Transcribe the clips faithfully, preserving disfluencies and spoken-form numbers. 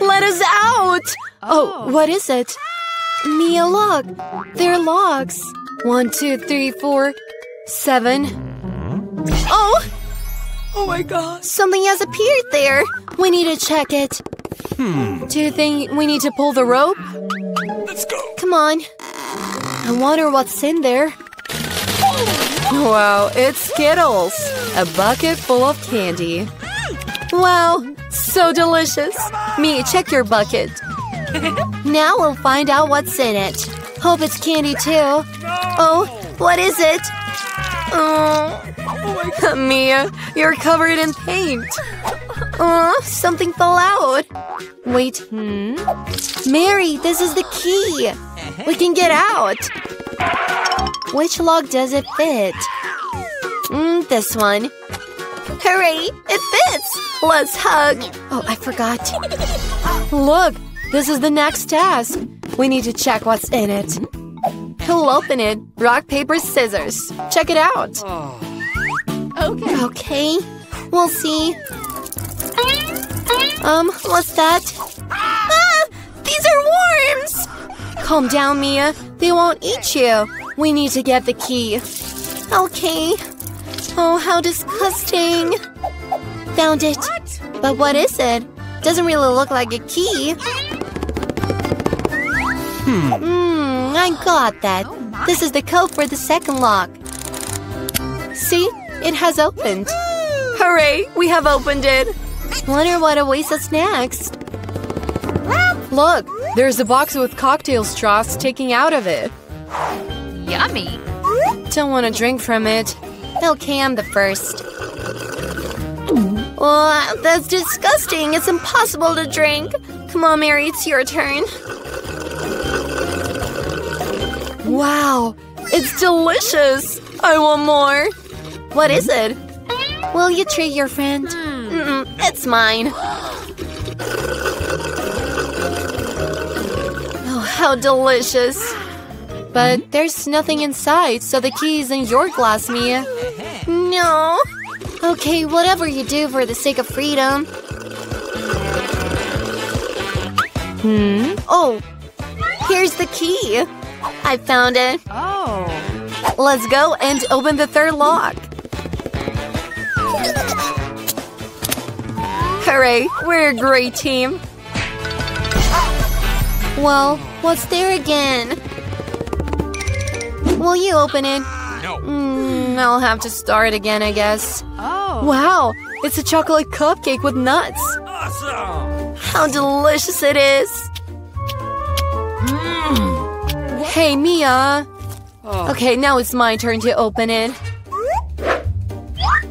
Let us out! Oh, what is it? Mia, look. They're locks. One, two, three, four, seven. Oh! Oh my God. Something has appeared there. We need to check it. Hmm. Do you think we need to pull the rope? Let's go. Come on. I wonder what's in there. Wow, it's Skittles. A bucket full of candy. Wow, so delicious. Mia, check your bucket. Now we'll find out what's in it. Hope it's candy too. No. Oh, what is it? Oh, oh my God. Mia, you're covered in paint. Oh, something fell out. Wait, hmm? Mary, this is the key. We can get out. Which lock does it fit? Mm, this one. Hooray, it fits. Let's hug. Oh, I forgot. Look, this is the next task. We need to check what's in it. He'll open it. Rock, paper, scissors. Check it out. Okay. Okay, we'll see. Um, what's that? Ah! These are worms! Calm down, Mia. They won't eat you. We need to get the key. Okay. Oh, how disgusting. Found it. What? But what is it? Doesn't really look like a key. Hmm. Mm, I got that. Oh, this is the code for the second lock. See? It has opened. Hooray! We have opened it. Wonder what awaits us next. Look, there's a box with cocktail straws taking out of it. Yummy. Don't want to drink from it. Okay, I'm the first. Oh, that's disgusting. It's impossible to drink. Come on, Mary, it's your turn. Wow, it's delicious. I want more. What is it? Will you treat your friend? Mm-mm, it's mine. Oh, how delicious. But there's nothing inside, so the key is in your glass, Mia. No. Okay, whatever you do for the sake of freedom. Hmm? Oh, here's the key. I found it. Oh. Let's go and open the third lock. Hooray, we're a great team. Well, what's there again? Will you open it? No. Mm, I'll have to start again, I guess. Oh. Wow, it's a chocolate cupcake with nuts. Awesome. How delicious it is. Mm. Hey, Mia. Oh. Okay, now it's my turn to open it.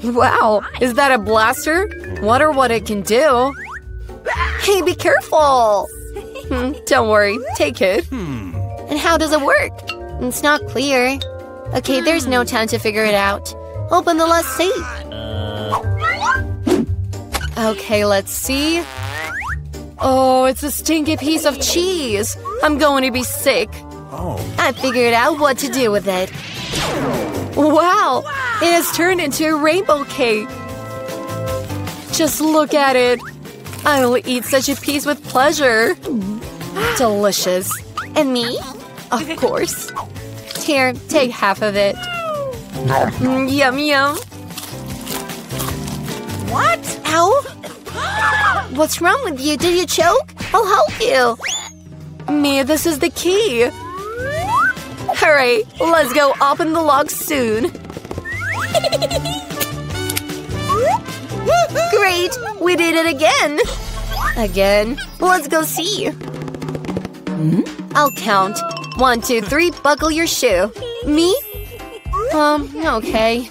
Wow, is that a blaster? Wonder what it can do. Hey, be careful! Hmm, don't worry, take it. Hmm. And how does it work? It's not clear. Okay, there's no time to figure it out. Open the last safe. Okay, let's see. Oh, it's a stinky piece of cheese. I'm going to be sick. Oh. I figured out what to do with it. Wow! It has turned into a rainbow cake. Just look at it. I will eat such a piece with pleasure. Delicious. And me? Of course. Here, take half of it. Mm, yum, yum. What? Ow! What's wrong with you? Did you choke? I'll help you. Mia, this is the key. Hooray! Let's go open the lock soon. Great! We did it again! Again? Let's go see. Hmm? I'll count. One, two, three, buckle your shoe. Me? Um, okay.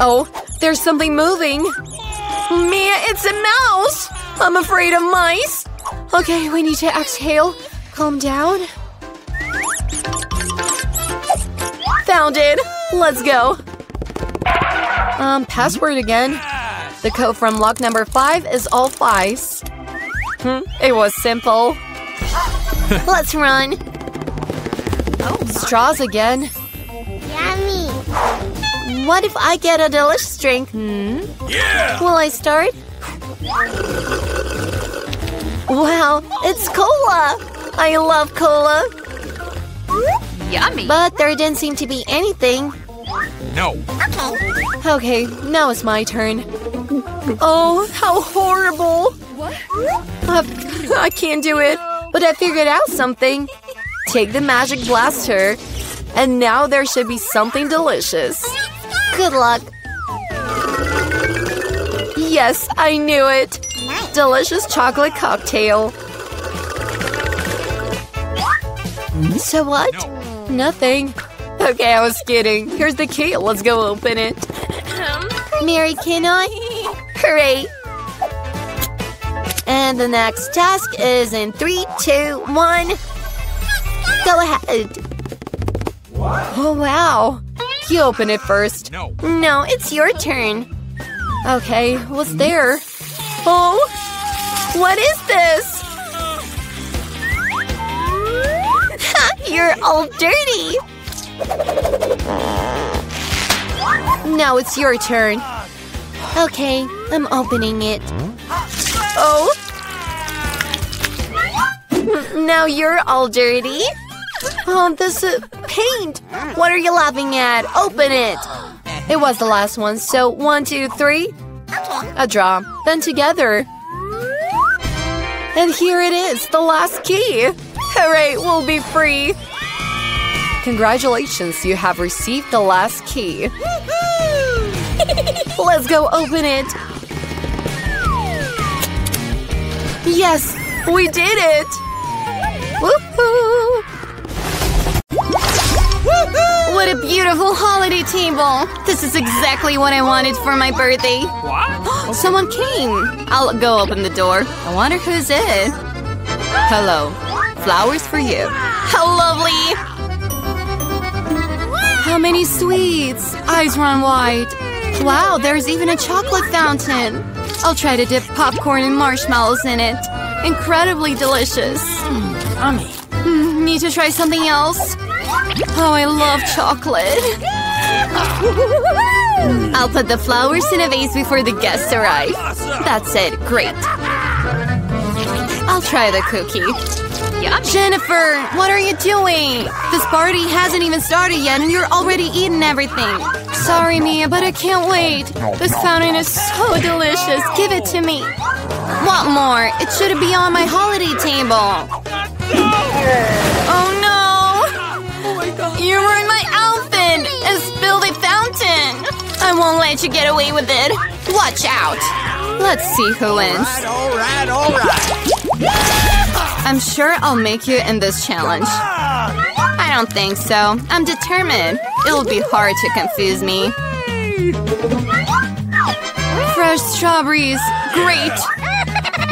Oh, there's something moving. Mia, it's a mouse! I'm afraid of mice. Okay, we need to exhale. Calm down. Found it. Let's go. Um, password again. The code from lock number five is all fives. Hmm, it was simple. Let's run. Oh, straws again. Yummy. What if I get a delicious drink? Hmm? Yeah. Will I start? Wow, it's cola! I love cola! Yummy! But there didn't seem to be anything. No. Okay. Okay, now it's my turn. Oh, how horrible! What? Uh, I can't do it, but I figured out something. Take the magic blaster, and now there should be something delicious. Good luck. Yes, I knew it. Delicious chocolate cocktail. So what? No. Nothing. Okay, I was kidding. Here's the key. Let's go open it. Mary, can I? Hooray. And the next task is in three, two, one. Go ahead. What? Oh, wow. You open it first. No. No, it's your turn. Okay, what's there? Oh, what is this? You're all dirty. Now it's your turn. Okay, I'm opening it. Oh? Now you're all dirty. Oh, this is paint. What are you laughing at? Open it. It was the last one, so one, two, three. A draw. Then together. And here it is, the last key. Hooray, we'll be free. Congratulations, you have received the last key. Let's go open it. Yes, we did it! Woohoo! What a beautiful holiday table! This is exactly what I wanted for my birthday. What? Someone came. I'll go open the door. I wonder who's it. Hello. Flowers for you. How lovely! How many sweets! Eyes run wide. Wow, there's even a chocolate fountain. I'll try to dip popcorn and marshmallows in it. Incredibly delicious. Mm, yummy. Mm, need to try something else. Oh, I love chocolate. I'll put the flowers in a vase before the guests arrive. That's it. Great. I'll try the cookie. Yum. Jennifer, what are you doing? This party hasn't even started yet and you're already eating everything. Sorry, Mia, but I can't wait. This fountain is so delicious. Give it to me. What more? It should be on my holiday table. Oh, no. Oh, my God. You ruined my outfit and spilled a fountain. I won't let you get away with it. Watch out. Let's see who wins. All right, all right, all right. I'm sure I'll make you in this challenge. I don't think so. I'm determined. It'll be hard to confuse me. Fresh strawberries. Great.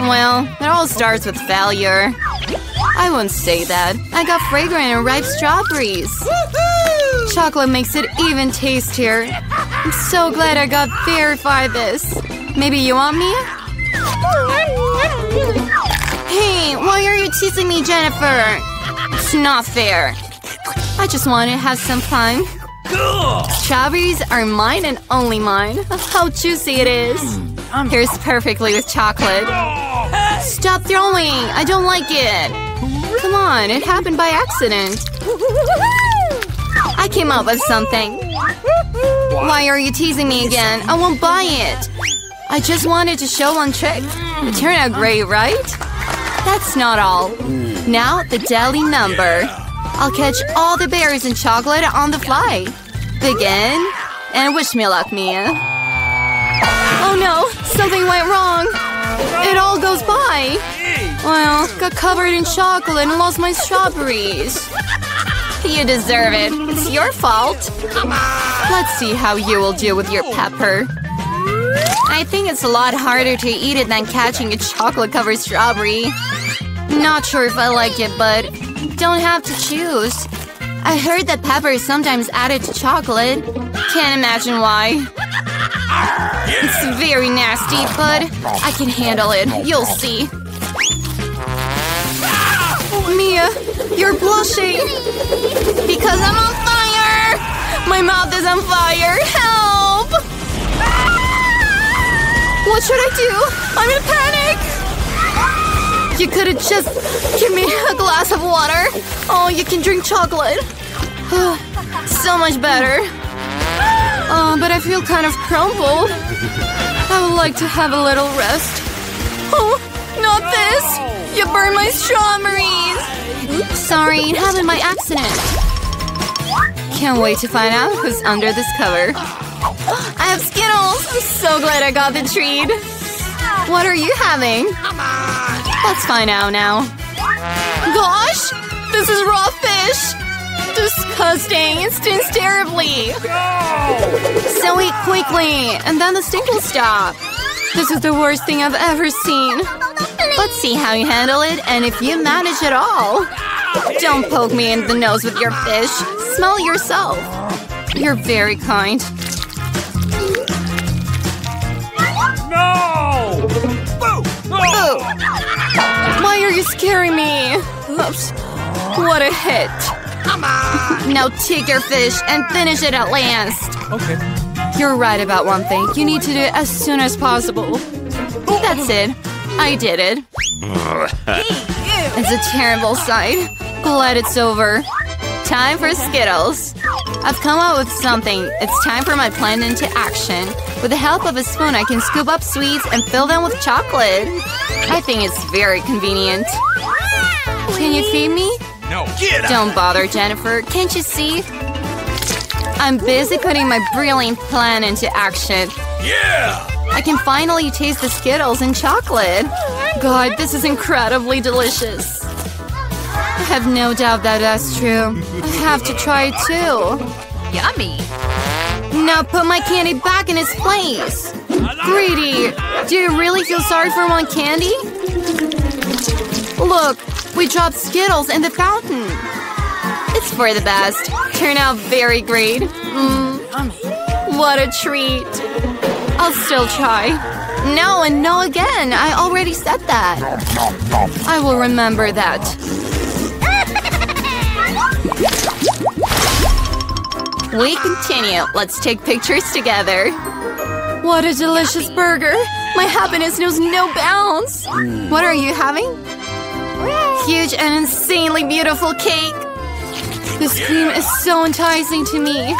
Well, it all starts with failure. I won't say that. I got fragrant and ripe strawberries. Chocolate makes it even tastier. I'm so glad I got verified this. Maybe you want me? Hey, why are you teasing me, Jennifer? It's not fair. I just want to have some fun. Strawberries are mine and only mine. How juicy it is. Here's perfectly with chocolate. Stop throwing. I don't like it. Come on, it happened by accident. I came up with something. Why are you teasing me again? I won't buy it. I just wanted to show one trick. It turned out great, right? That's not all. Now the deli number. I'll catch all the berries and chocolate on the fly. Begin. And wish me luck, Mia. Oh no, something went wrong. It all goes by. Well, got covered in chocolate and lost my strawberries. You deserve it. It's your fault. Let's see how you will do with your pepper. I think it's a lot harder to eat it than catching a chocolate-covered strawberry. Not sure if I like it, but don't have to choose. I heard that pepper is sometimes added to chocolate. Can't imagine why. It's very nasty, but I can handle it. You'll see. Mia, you're blushing. Because I'm on fire! My mouth is on fire! Help! What should I do? I'm in panic! you could've just… give me a glass of water. Oh, you can drink chocolate. So much better. Oh, but I feel kind of crumpled. I would like to have a little rest. Oh, not this! You burned my strawberries! Oops, sorry, it happened by accident. Can't wait to find out who's under this cover. I have Skittles! I'm so glad I got the treat. What are you having? Let's find out now. Gosh! This is raw fish! Disgusting! It stinks terribly! So eat quickly, and then the stink will stop. This is the worst thing I've ever seen. Let's see how you handle it and if you manage at all. Don't poke me in the nose with your fish. Smell yourself. You're very kind. No! Boo! Boo! Why are you scaring me? Oops. What a hit. Come on! Now take your fish and finish it at last. Okay. You're right about one thing. You need to do it as soon as possible. That's it. I did it. It's a terrible sight. Glad it's over. Time for Skittles. I've come up with something. It's time for my plan into action. With the help of a spoon, I can scoop up sweets and fill them with chocolate. I think it's very convenient. Can you feed me? No. Don't bother, Jennifer. Can't you see? I'm busy putting my brilliant plan into action. Yeah! I can finally taste the Skittles and chocolate. God, this is incredibly delicious. I have no doubt that that's true. I have to try it too. Yummy! Now put my candy back in its place. Greedy! Do you really feel sorry for one candy? Look, we dropped Skittles in the fountain. It's for the best. Turn out very great. Mm, what a treat. I'll still try. No and no again. I already said that. I will remember that. We continue. Let's take pictures together. What a delicious burger. My happiness knows no bounds. What are you having? Huge and insanely beautiful cake. This cream is so enticing to me.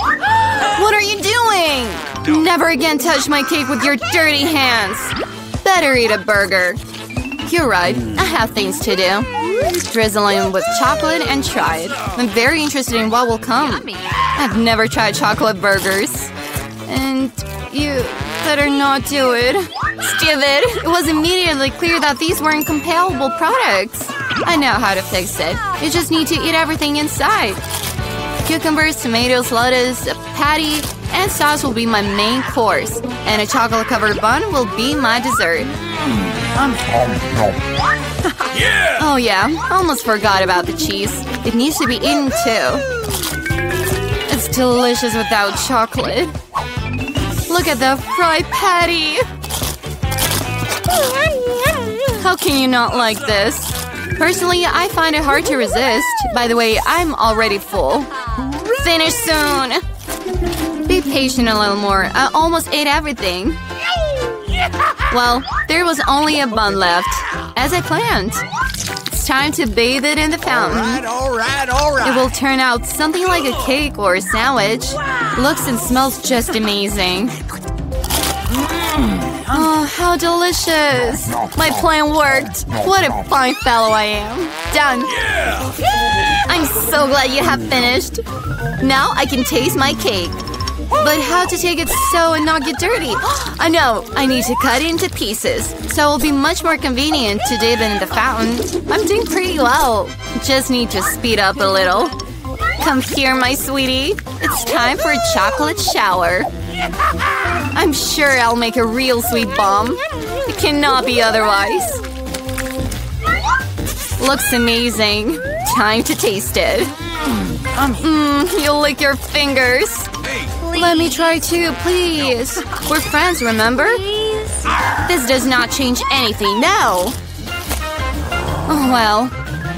What are you doing? Never again touch my cake with your dirty hands. Better eat a burger. You're right. I have things to do. Drizzle in with chocolate and try it. I'm very interested in what will come. I've never tried chocolate burgers. And you better not do it. Stupid. It was immediately clear that these weren't compatible products. I know how to fix it. You just need to eat everything inside. Cucumbers, tomatoes, lettuce, a patty, and sauce will be my main course. And a chocolate-covered bun will be my dessert. Yeah! Oh yeah, almost forgot about the cheese. It needs to be eaten too. It's delicious without chocolate. Look at the fried patty! How can you not like this? Personally, I find it hard to resist. By the way, I'm already full. Finish soon! Be patient a little more. I almost ate everything. Well, there was only a bun left. As I planned. It's time to bathe it in the fountain. All right, all right, all right. It will turn out something like a cake or a sandwich. Looks and smells just amazing. Oh, how delicious! My plan worked! What a fine fellow I am! Done! Yeah. I'm so glad you have finished! Now I can taste my cake! But how to take it so and not get dirty? I know! I need to cut it into pieces, so it will be much more convenient to dip it in the fountain. I'm doing pretty well. Just need to speed up a little. Come here, my sweetie! It's time for a chocolate shower! I'm sure I'll make a real sweet bomb. It cannot be otherwise. Looks amazing. Time to taste it. Mmm, you'll lick your fingers. Please. Let me try too, please. We're friends, remember? Please. This does not change anything, no. Oh well,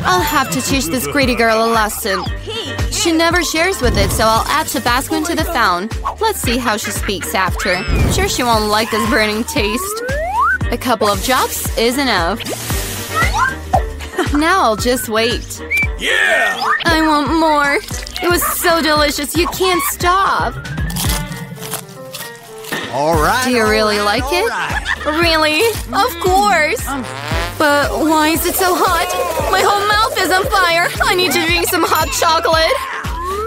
I'll have to teach this greedy girl a lesson. She never shares with it, so I'll add Tabasco into the fountain. Let's see how she speaks after. I'm sure she won't like this burning taste. A couple of drops is enough. Now I'll just wait. Yeah! I want more. It was so delicious, you can't stop. All right. Do you really right, like it? Right. Really? Of course. But why is it so hot? My whole mouth is on fire. I need to drink some hot chocolate.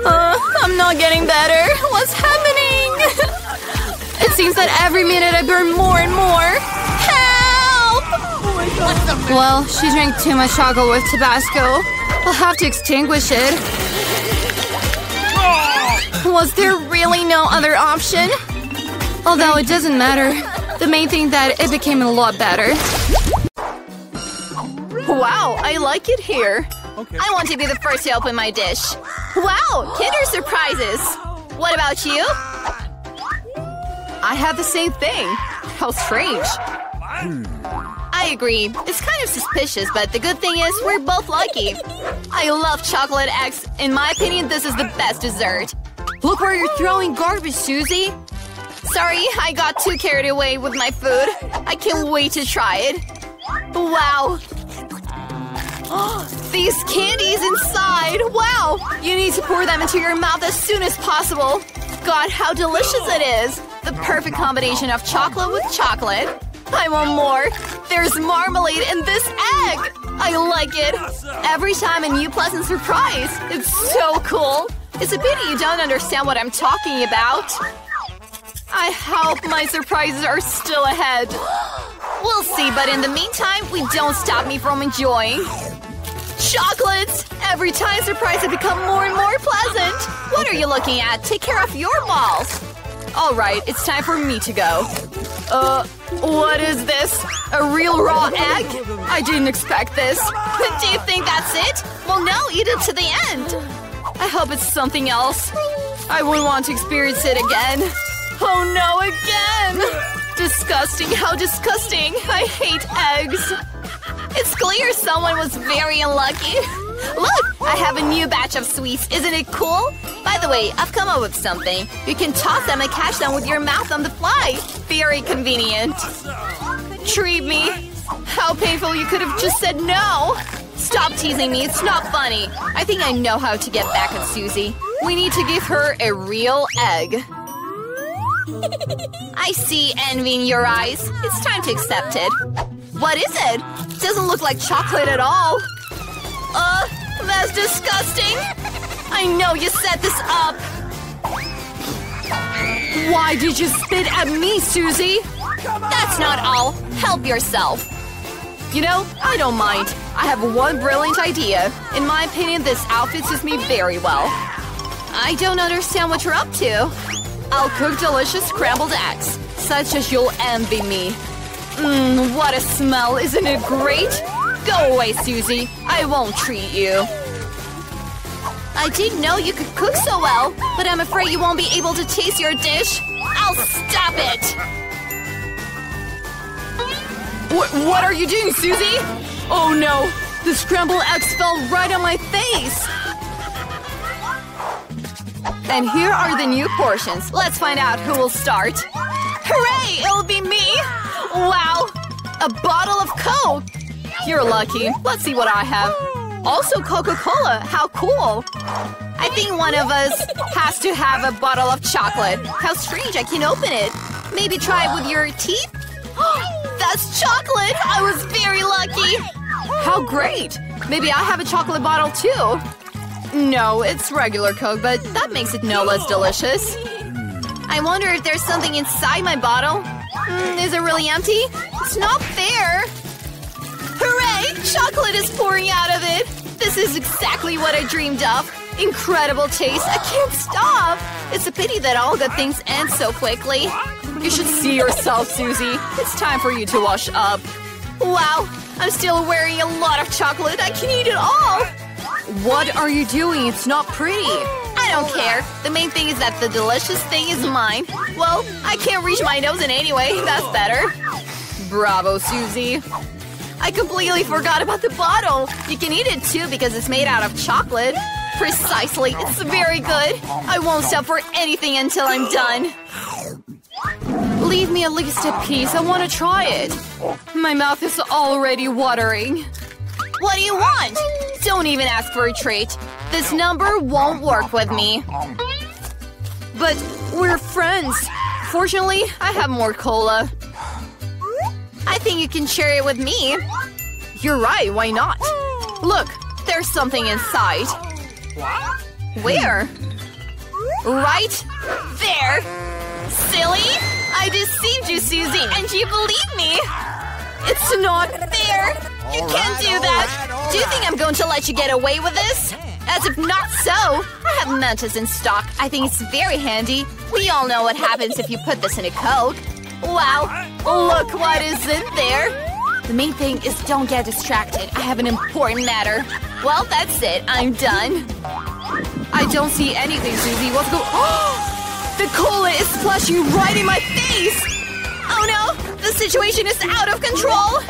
Uh, I'm not getting better. What's happening? It seems that every minute I burn more and more. Well, she drank too much chocolate with Tabasco. I'll have to extinguish it. Was there really no other option? Although it doesn't matter. The main thing that it became a lot better. Wow, I like it here. Okay. I want to be the first to open my dish. Wow, Kinder surprises. What about you? I have the same thing. How strange. Hmm. I agree. It's kind of suspicious, but the good thing is we're both lucky. I love chocolate eggs. In my opinion, this is the best dessert. Look where you're throwing garbage, Susie. Sorry, I got too carried away with my food. I can't wait to try it. Wow. These candies inside. Wow. You need to pour them into your mouth as soon as possible. God, how delicious it is. The perfect combination of chocolate with chocolate. I want more! There's marmalade in this egg! I like it! Every time a new pleasant surprise! It's so cool! It's a pity you don't understand what I'm talking about! I hope my surprises are still ahead! We'll see, but in the meantime, we don't stop me from enjoying! Chocolates! Every time surprises become more and more pleasant! What are you looking at? Take care of your balls! Alright, it's time for me to go. Uh, what is this? A real raw egg? I didn't expect this. Do you think that's it? Well, no, eat it to the end. I hope it's something else. I wouldn't want to experience it again. Oh no, again! Disgusting, how disgusting. I hate eggs. It's clear someone was very unlucky. Look, I have a new batch of sweets. Isn't it cool? By the way, I've come up with something. You can toss them and catch them with your mouth on the fly. Very convenient. Treat me. How painful you could have just said no. Stop teasing me. It's not funny. I think I know how to get back at Susie. We need to give her a real egg. I see envy in your eyes. It's time to accept it. What is it? It doesn't look like chocolate at all. Uh, that's disgusting! I know you set this up! Why did you spit at me, Susie? That's not all. Help yourself. You know, I don't mind. I have one brilliant idea. In my opinion, this outfit suits me very well. I don't understand what you're up to. I'll cook delicious scrambled eggs, such as you'll envy me. Mmm, what a smell. Isn't it great? Go away, Susie. I won't treat you. I didn't know you could cook so well, but I'm afraid you won't be able to taste your dish. I'll stop it! What, what are you doing, Susie? Oh no, the scrambled eggs fell right on my face! And here are the new portions. Let's find out who will start. Hooray! It'll be me! Wow! A bottle of Coke! You're lucky. Let's see what I have. Also Coca-Cola. How cool. I think one of us has to have a bottle of chocolate. How strange. I can't open it. Maybe try it with your teeth? That's chocolate. I was very lucky. How great. Maybe I have a chocolate bottle too. No, it's regular Coke, but that makes it no less delicious. I wonder if there's something inside my bottle. Mm, is it really empty? It's not fair. Hooray! Chocolate is pouring out of it! This is exactly what I dreamed of! Incredible taste! I can't stop! It's a pity that all good things end so quickly. You should see yourself, Susie. It's time for you to wash up. Wow! I'm still wearing a lot of chocolate. I can eat it all! What are you doing? It's not pretty. I don't care. The main thing is that the delicious thing is mine. Well, I can't reach my nose in anyway. That's better. Bravo, Susie. I completely forgot about the bottle! You can eat it too because it's made out of chocolate. Precisely, it's very good. I won't stop for anything until I'm done. Leave me at least a piece, I want to try it. My mouth is already watering. What do you want? Don't even ask for a treat. This number won't work with me. But we're friends. Fortunately, I have more cola. I think you can share it with me. You're right, why not? Look, there's something inside. Where? Right there. Silly? I deceived you, Susie, and you believed me. It's not fair. You can't do that. Do you think I'm going to let you get away with this? As if not so. I have Mentos in stock. I think it's very handy. We all know what happens if you put this in a Coke. Wow, look what is in there. The main thing is don't get distracted. I have an important matter. Well, that's it. I'm done. I don't see anything, Susie. What's going on? The cola is splashing right in my face! Oh no! The situation is out of control!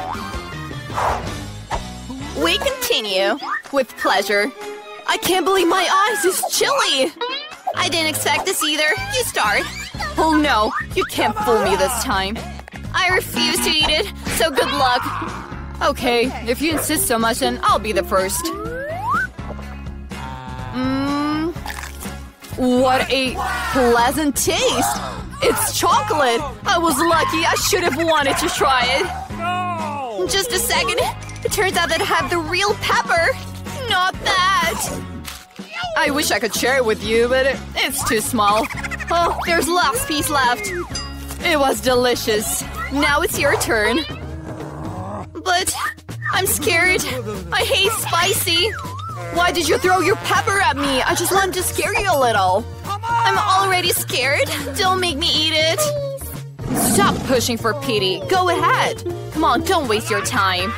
We continue. With pleasure. I can't believe my eyes! It's chilly! I didn't expect this either. You start. Oh no! You can't fool me this time. I refuse to eat it, so good luck. Okay, if you insist so much, then I'll be the first. Mmm… What a pleasant taste! It's chocolate! I was lucky, I should have wanted to try it. Just a second, it turns out that I have the real pepper! Not that! I wish I could share it with you, but it, it's too small. Oh, there's last piece left. It was delicious. Now it's your turn. But I'm scared. I hate spicy. Why did you throw your pepper at me? I just wanted to scare you a little. I'm already scared. Don't make me eat it. Stop pushing for pity. Go ahead. Come on, don't waste your time.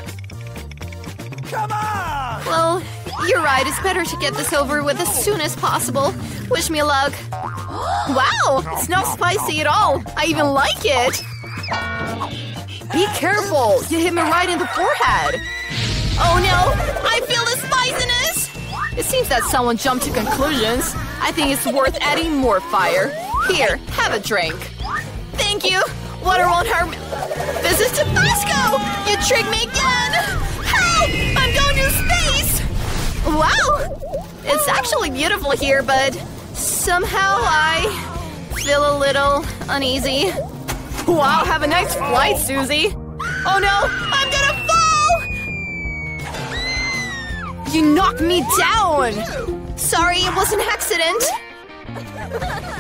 Come on! Well, you're right. It's better to get this over with as soon as possible. Wish me luck. Wow! It's not spicy at all. I even like it. Be careful. You hit me right in the forehead. Oh no! I feel the spiciness! It seems that someone jumped to conclusions. I think it's worth adding more fire. Here, have a drink. Thank you! Water won't hurt me. This is Tabasco! You tricked me again! Help! I'm going to space! Wow! It's actually beautiful here, but somehow I feel a little uneasy. Wow, have a nice flight, Susie! Oh no! I'm gonna You knocked me down! Sorry, it was an accident!